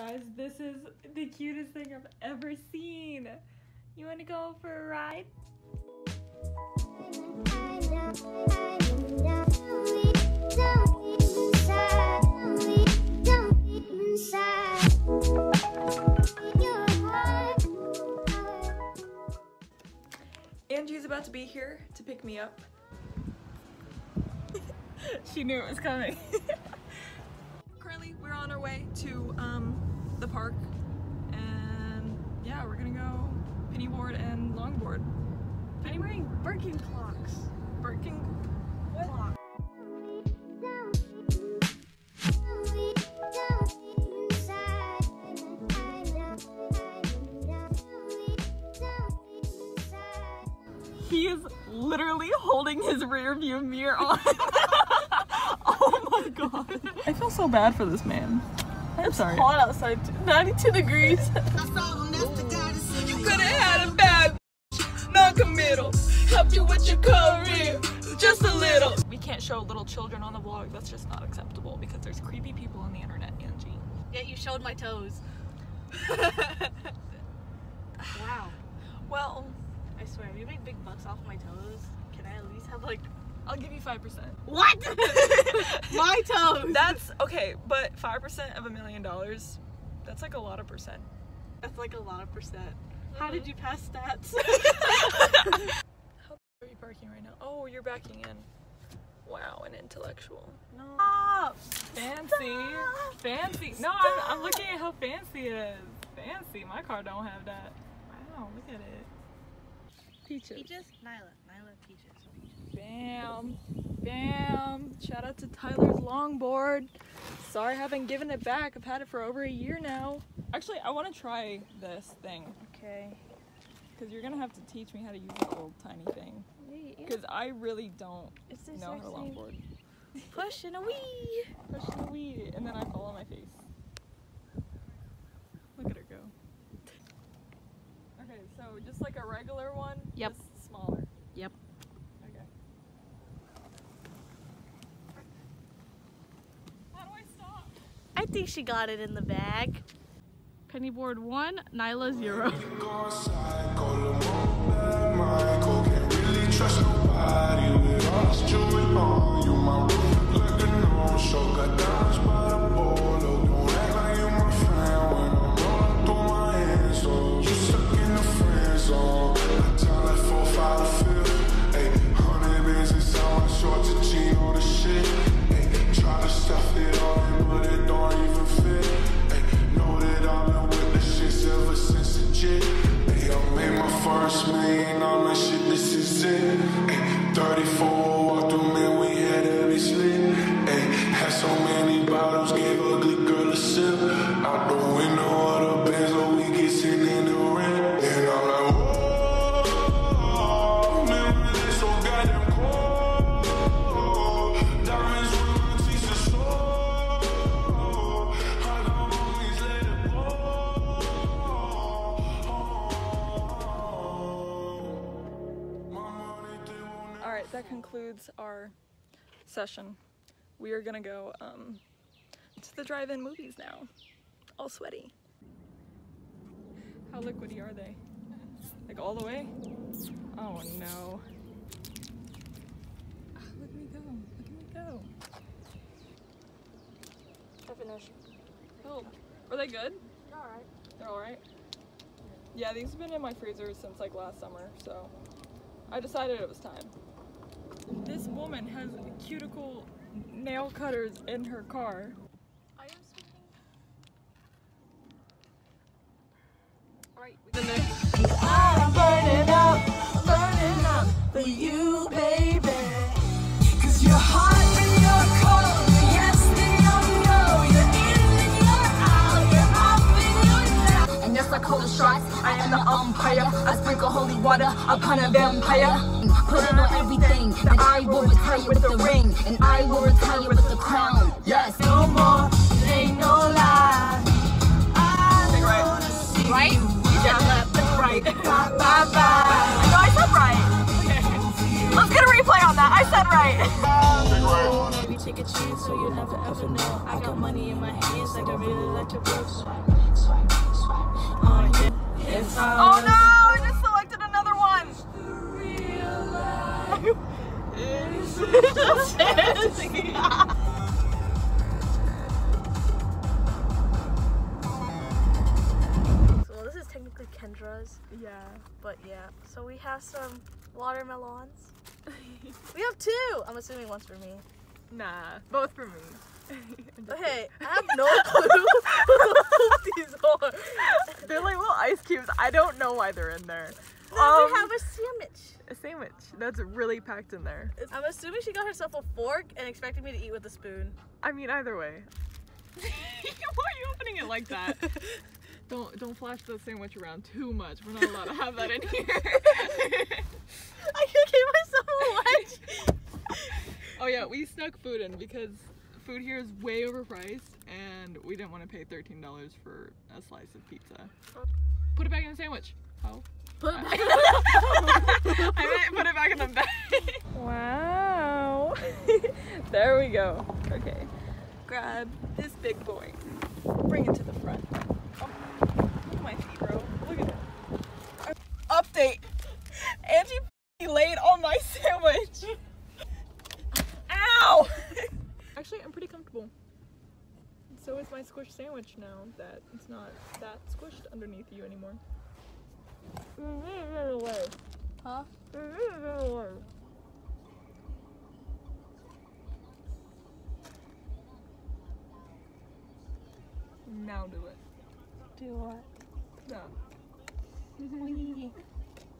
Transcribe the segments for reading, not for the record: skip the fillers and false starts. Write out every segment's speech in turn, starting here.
guys, this is the cutest thing I've ever seen. You want to go for a ride? Angie's about to be here to pick me up. She knew it was coming. Currently, we're on our way to the park, and yeah, we're gonna go pennyboard and longboard. I'm wearing Birkenstocks. What? He is literally holding his rear view mirror on. Oh my god. I feel so bad for this man. I'm sorry. It's hot outside. 92 degrees. I saw him yesterday. You could have had a bad non-committal. Help you with your career. Just a little. We can't show little children on the vlog. That's just not acceptable because there's creepy people on the internet, Angie. Yeah, you showed my toes. Wow. Well, I swear, if you make big bucks off my toes, can I at least have like, I'll give you 5%. What? My toes! That's, okay, but 5% of $1 million, that's like a lot of percent. That's like a lot of percent. Mm-hmm. How did you pass stats? How are you parking right now? Oh, you're backing in. Wow, an intellectual. No. Stop! Fancy. Stop. Fancy. Stop. No, I'm looking at how fancy it is. Fancy. My car don't have that. Wow, look at it. Peaches. Peaches? Nyla, peaches. Bam. Bam. Shout out to Tyler's longboard. Sorry I haven't given it back. I've had it for over a year now. Actually, I want to try this thing. Okay. Because you're going to have to teach me how to use the old tiny thing. Because I really don't know how to longboard. Push and a wee. Push and a wee. And then I fall on my face. Look at her go. Okay, so just like a regular one? Yep. Just smaller? Yep. Okay. How do I stop? I think she got it in the bag. Pennyboard 1, Nyla 0. That concludes our session. We are gonna go to the drive-in movies now. All sweaty. How liquidy are they? Like all the way? Oh no. Oh, look at me go. Look at me go. I finished. Cool. Are they good? They're alright. They're alright? Yeah, these have been in my freezer since like last summer, so I decided it was time. This woman has cuticle nail cutters in her car. I am speaking. Alright, we can I'm burning up for you, baby. Cause you're hot and you're cold, you're yes and you're no, you're in and you're out, you're up and you're down. And just like holy shots, I am the umpire. I sprinkle holy water upon a vampire. Putting on everything, that I will retire with the ring, and I will retire with the crown. Yes, no more, it ain't no lie. Right? You just left the right. Bye bye bye. No, I said right. Let's get a replay on that. I said right. Baby, take a chance, so you never ever know. I got money in my hands, like I really like to roast. think the Kendra's. Yeah. But yeah. So we have some watermelons. We have two! I'm assuming one's for me. Nah, both for me. Okay, I have no clue what these are. They're like little ice cubes. I don't know why they're in there. We have a sandwich. A sandwich. That's really packed in there. I'm assuming she got herself a fork and expected me to eat with a spoon. I mean, either way. Why are you opening it like that? Don't flash the sandwich around too much. We're not allowed to have that in here. I gave myself a wedge. Oh yeah, we snuck food in because food here is way overpriced and we didn't want to pay $13 for a slice of pizza. Put it back in the sandwich. Oh. Put it back in the bag. I meant put it back in the bag. Wow. There we go. Okay. Grab this big boy. Bring it to the front. Oh, look at my feet, bro. Look at it. Update. Angie laid on my sandwich. Ow! Actually, I'm pretty comfortable. So is my squished sandwich now that it's not that squished underneath you anymore. Huh? Now do it. Do what? No.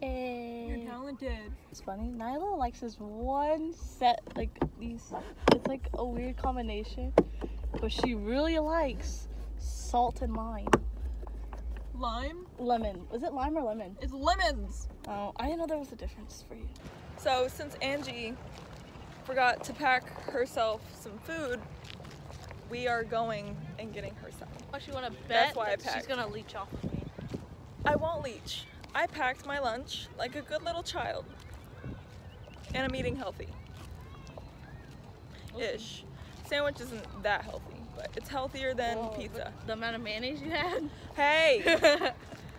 Hey. You're talented. It's funny, Nyla likes this one set, like these, it's like a weird combination, but she really likes salt and lime. Lime? Lemon. Is it lime or lemon? It's lemons! Oh, I didn't know there was a difference for you. So since Angie forgot to pack herself some food, we are going and getting her some. I actually want to bet that she's gonna leech off of me. I won't leech. I packed my lunch like a good little child, and I'm eating healthy-ish. Sandwich isn't that healthy, but it's healthier than pizza. The amount of mayonnaise you had? Hey!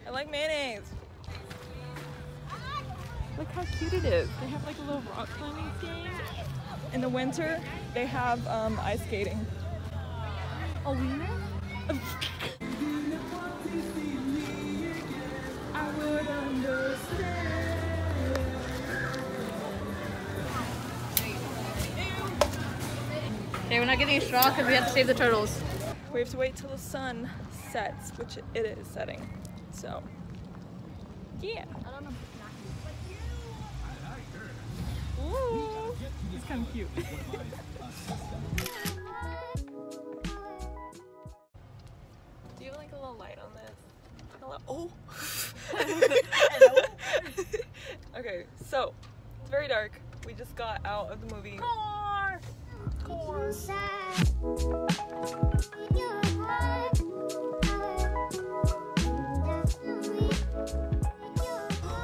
I like mayonnaise. Look how cute it is. They have like a little rock climbing game. In the winter, they have ice skating. A wiener? Okay, we're not getting a straw because we have to save the turtles. We have to wait till the sun sets, which it is setting. So, yeah. I don't know. Ooh, it's kind of cute. Do you have like a little light on this? Hello. Oh. Hello. Okay, so it's very dark. We just got out of the movie.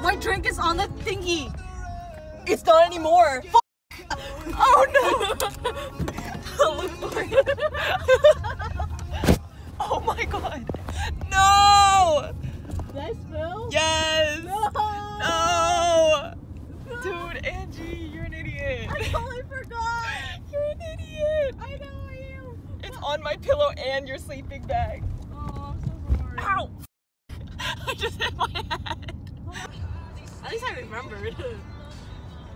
My drink is on the thingy. It's not anymore. Oh no! Oh my god! No! Did I spill? Yes! No! No! Dude, Angie, you're an idiot. I totally forgot. You're an idiot. I know I am. It's on my pillow and your sleeping bag. Oh, I'm so sorry. Ow! I just hit my head. At least I remembered.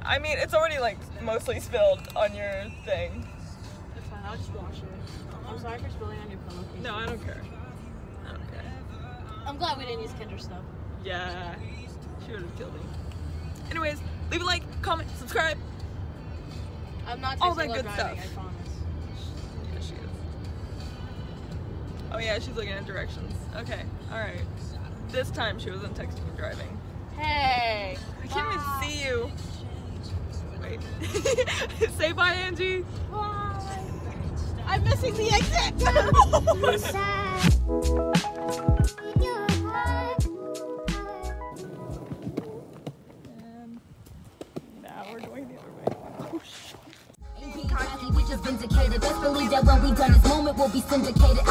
I mean, it's already like mostly spilled on your thing. It's fine. I'll just wash it. I'm sorry for spilling on your pillowcase. No, I don't care. I don't care. I'm glad we didn't use Kendra stuff. Yeah. She would have killed me. Anyways. Leave a like, comment, subscribe. I'm not all that good driving, stuff. I promise. Yeah, she is. Oh yeah, she's looking at directions. Okay, all right. This time she wasn't texting and driving. Hey, I can't even see you. Wait. Say bye, Angie. Bye. I'm missing the exit. Vindicated. Best believe that when we done this moment, we'll be syndicated.